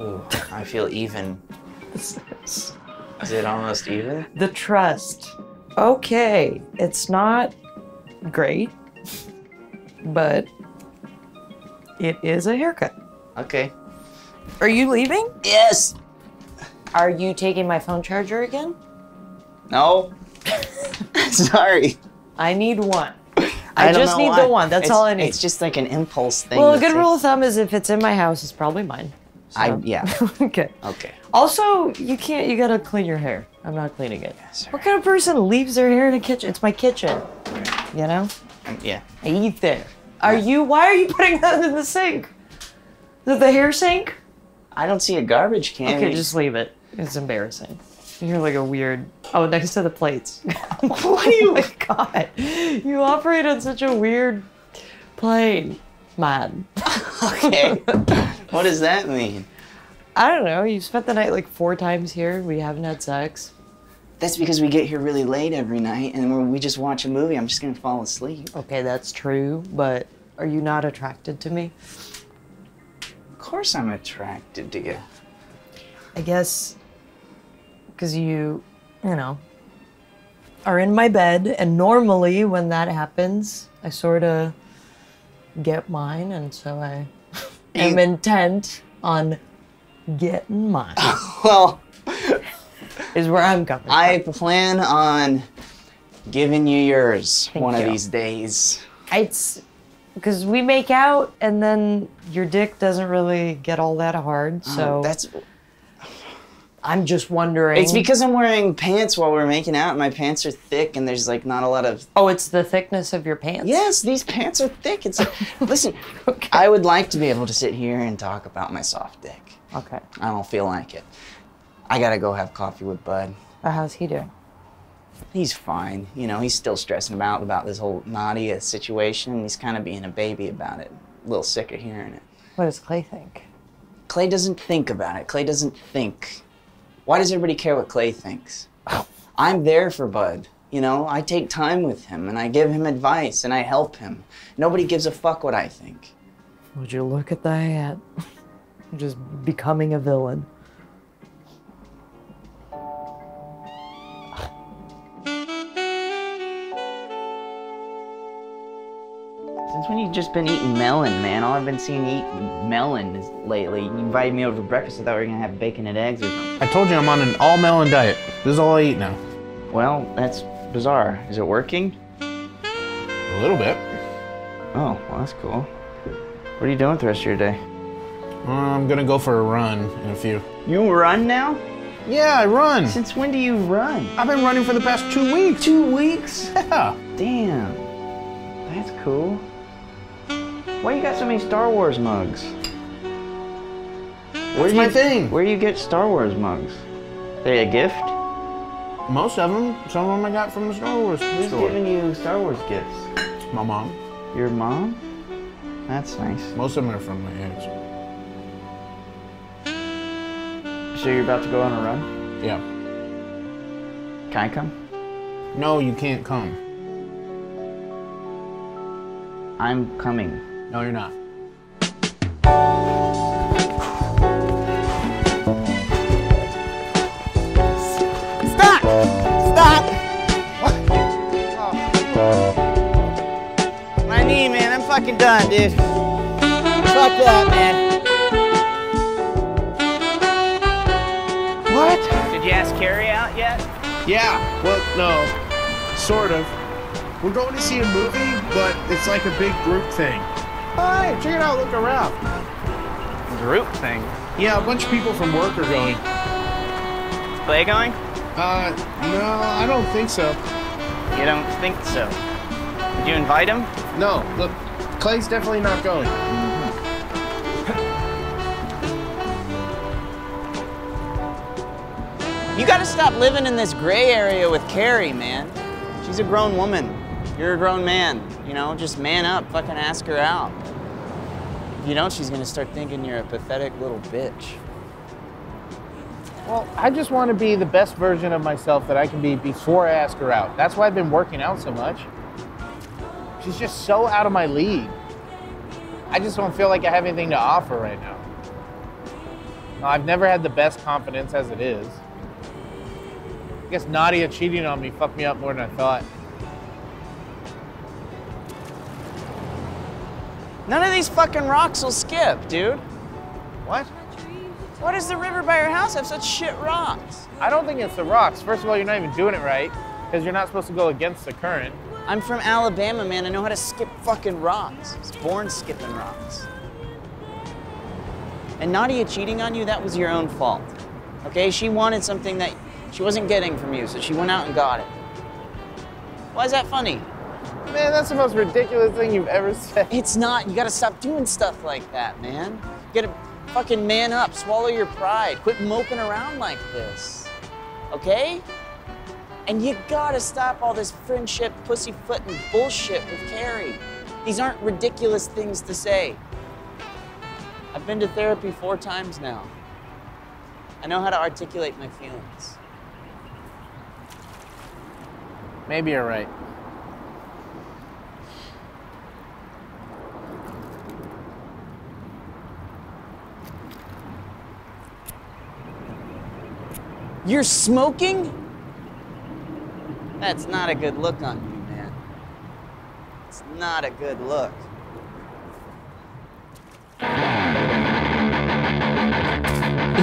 Ooh, I feel even. Is it almost even? The trust. Okay, it's not great, but it is a haircut. Okay. Are you leaving? Yes. Are you taking my phone charger again? No. Sorry. I need one. I just need the one. That's all I need. It's just like an impulse thing. Well, a good rule of thumb is if it's in my house, it's probably mine. So. Yeah. Okay. Okay. Also, you can't. You gotta clean your hair. I'm not cleaning it. Yes, what kind of person leaves their hair in a kitchen? It's my kitchen. You know. Yeah. I eat there. Are you? Why are you putting that in the sink? The hair sink? I don't see a garbage can. Okay, just leave it. It's embarrassing. You're like a weird. Oh, next to the plates. What do you? Oh my God, you operate on such a weird plane, man. Okay. What does that mean? I don't know. You've spent the night like 4 times here. We haven't had sex. That's because we get here really late every night, and when we just watch a movie, I'm just gonna fall asleep. Okay, that's true. But are you not attracted to me? Of course, I'm attracted to you. I guess. Because you know, are in my bed, and normally when that happens, I sort of get mine, and so I am intent on getting mine. Well, is where I'm coming from. I plan on giving you yours one of these days. It's because we make out, and then your dick doesn't really get all that hard, so that's. I'm just wondering. It's because I'm wearing pants while we're making out. My pants are thick, and there's like not a lot of. Oh, it's the thickness of your pants? Yes, these pants are thick. It's like, listen, okay. I would like to be able to sit here and talk about my soft dick. Okay. I don't feel like it. I gotta go have coffee with Bud. How's he doing? He's fine. You know, he's still stressing about this whole Nadia situation. He's kind of being a baby about it. A little sick of hearing it. What does Clay think? Clay doesn't think about it. Clay doesn't think. Why does everybody care what Clay thinks? Oh. I'm there for Bud, you know? I take time with him, and I give him advice, and I help him. Nobody gives a fuck what I think. Would you look at that hat? Just becoming a villain. Since when you've just been eating melon, man? All I've been seeing you eat melon is lately. You invited me over for breakfast. I thought we were gonna have bacon and eggs or something. I told you I'm on an all-melon diet. This is all I eat now. Well, that's bizarre. Is it working? A little bit. Oh, well, that's cool. What are you doing the rest of your day? I'm gonna go for a run in a few. You run now? Yeah, I run. Since when do you run? I've been running for the past 2 weeks. 2 weeks? Yeah. Damn. That's cool. Why you got so many Star Wars mugs? Where's my thing? Where do you get Star Wars mugs? Are they a gift? Most of them. Some of them I got from the Star Wars store. Who's giving you Star Wars gifts? My mom. Your mom? That's nice. Most of them are from my ex. So you're about to go on a run? Yeah. Can I come? No, you can't come. I'm coming. No, you're not. Stop! Stop! What? Oh. My knee, man. I'm fucking done, dude. Fuck that, man. What? Did you ask Carrie out yet? Yeah. Well, no. Sort of. We're going to see a movie, but it's like a big group thing. Hey, check it out, look around. Group thing? Yeah, a bunch of people from work are going. Is Clay going? No, I don't think so. You don't think so? Did you invite him? No, look, Clay's definitely not going. Mm-hmm. You gotta stop living in this gray area with Carrie, man. She's a grown woman. You're a grown man, you know? Just man up, fucking ask her out. If you don't, she's gonna start thinking you're a pathetic little bitch. Well, I just wanna be the best version of myself that I can be before I ask her out. That's why I've been working out so much. She's just so out of my league. I just don't feel like I have anything to offer right now. I've never had the best confidence as it is. I guess Nadia cheating on me fucked me up more than I thought. None of these fucking rocks will skip, dude. What? Why does the river by your house have such shit rocks? I don't think it's the rocks. First of all, you're not even doing it right, because you're not supposed to go against the current. I'm from Alabama, man. I know how to skip fucking rocks. I was born skipping rocks. And Nadia cheating on you, that was your own fault. Okay, she wanted something that she wasn't getting from you, so she went out and got it. Why is that funny? Man, that's the most ridiculous thing you've ever said. It's not. You gotta stop doing stuff like that, man. You gotta fucking man up, swallow your pride, quit moping around like this, okay? And you gotta stop all this friendship, pussyfooting bullshit with Carrie. These aren't ridiculous things to say. I've been to therapy 4 times now. I know how to articulate my feelings. Maybe you're right. You're smoking? That's not a good look on you, man. It's not a good look.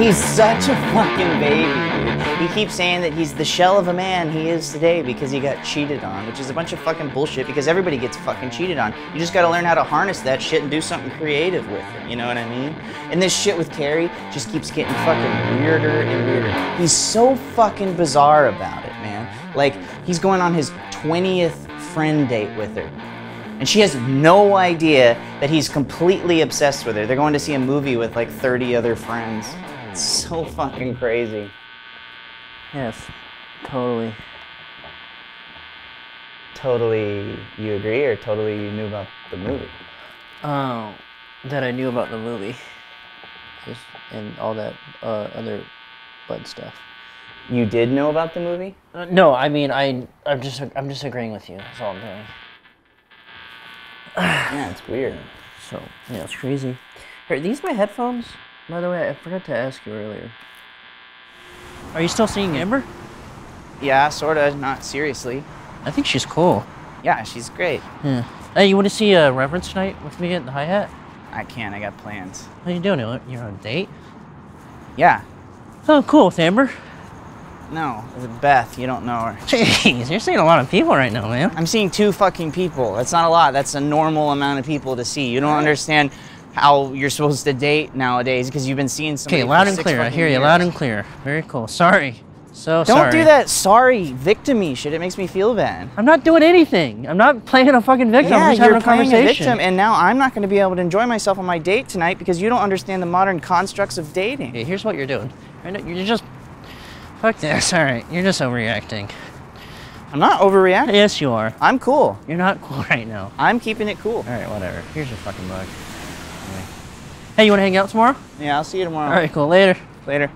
He's such a fucking baby, dude. He keeps saying that he's the shell of a man he is today because he got cheated on, which is a bunch of fucking bullshit because everybody gets fucking cheated on. You just gotta learn how to harness that shit and do something creative with it, you know what I mean? And this shit with Carrie just keeps getting fucking weirder and weirder. He's so fucking bizarre about it, man. Like, he's going on his 20th friend date with her. And she has no idea that he's completely obsessed with her. They're going to see a movie with like 30 other friends. It's so fucking crazy. Yes, totally. Totally you agree, or totally you knew about the movie? Oh, that I knew about the movie. Just, and all that other Budd stuff. You did know about the movie? No, I mean, I'm just agreeing with you. That's all I'm doing. Yeah, it's weird. So, yeah, it's crazy. Are these my headphones? By the way, I forgot to ask you earlier. Are you still seeing Amber? Yeah, sorta, not seriously. I think she's cool. Yeah, she's great. Yeah. Hey, you want to see a reverence night with me at the Hi-Hat? I can't, I got plans. How you doing? You're on a date? Yeah. Oh, cool, with Amber? No, is it Beth? You don't know her. Jeez, you're seeing a lot of people right now, man. I'm seeing 2 fucking people. That's not a lot. That's a normal amount of people to see. You don't understand how you're supposed to date nowadays because you've been seeing somebody. Okay, loud and clear. I hear you loud and clear. Very cool. Sorry. So sorry. Don't do that sorry victim-y shit. It makes me feel bad. I'm not doing anything. I'm not playing a fucking victim. Yeah, I'm just having a conversation. You're playing a victim, and now I'm not going to be able to enjoy myself on my date tonight because you don't understand the modern constructs of dating. Okay, here's what you're doing. You're just... Fuck this. All right, you're just overreacting. I'm not overreacting. Yes, you are. I'm cool. You're not cool right now. I'm keeping it cool. All right, whatever. Here's your fucking bug. Hey, you want to hang out tomorrow? Yeah, I'll see you tomorrow. All right, cool. Later. Later.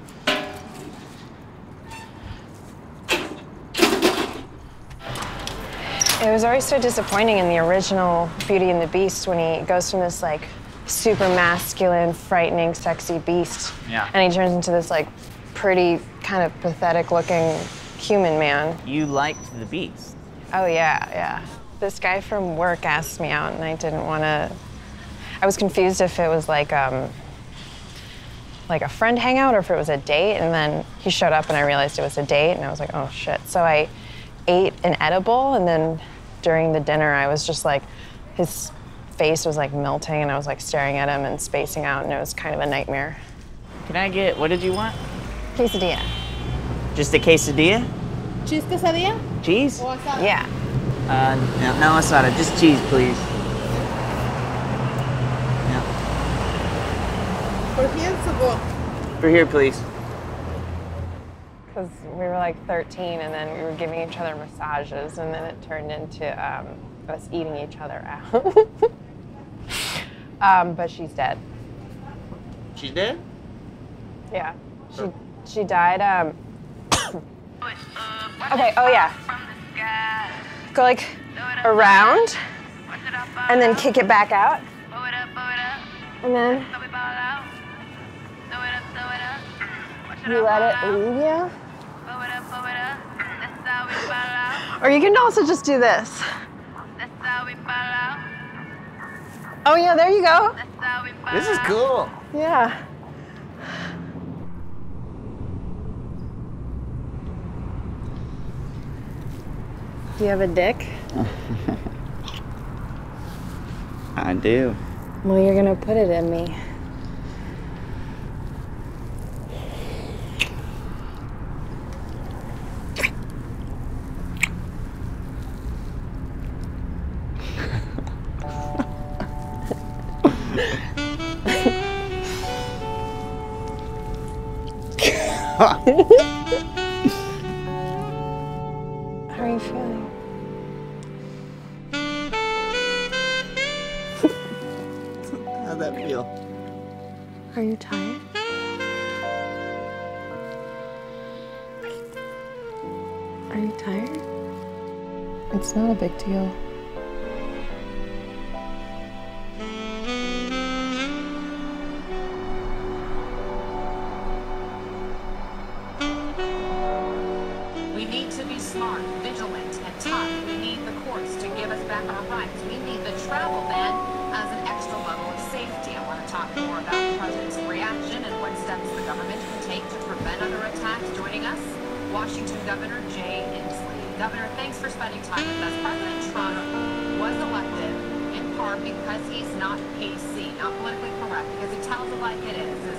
It was always so disappointing in the original Beauty and the Beast when he goes from this, like, super masculine, frightening, sexy beast. Yeah. And he turns into this, like, pretty, kind of pathetic-looking human man. You liked the Beast. Oh, yeah, yeah. This guy from work asked me out, and I didn't want to... I was confused if it was like a friend hangout or if it was a date, and then he showed up and I realized it was a date, and I was like, oh shit. So I ate an edible, and then during the dinner I was just like, his face was like melting, and I was like staring at him and spacing out, and it was kind of a nightmare. Can I get, what did you want? Quesadilla. Just a quesadilla? Cheese quesadilla? Cheese? Or asada? Yeah. No asada, just cheese, please. For here, please. Because we were like 13, and then we were giving each other massages, and then it turned into us eating each other out. But she's dead. She's dead? Yeah. She died. Okay. Oh yeah. Go like around, and then kick it back out, and then. Throw it up, throw it up. You let it leave you? Or you can also just do this. Oh yeah, there you go. This is cool. Yeah. Do you have a dick? I do. Well, you're gonna put it in me. How are you feeling? How'd that feel? Are you tired? Are you tired? It's not a big deal. We need to be smart, vigilant, and tough. We need the courts to give us back our rights. We need the travel ban as an extra level of safety. I want to talk more about the president's reaction and what steps the government can take to prevent other attacks. Joining us, Washington Governor Jay Inslee. Governor, thanks for spending time with us. President Trump was elected in part because he's not PC, not politically correct, because he tells it like it is.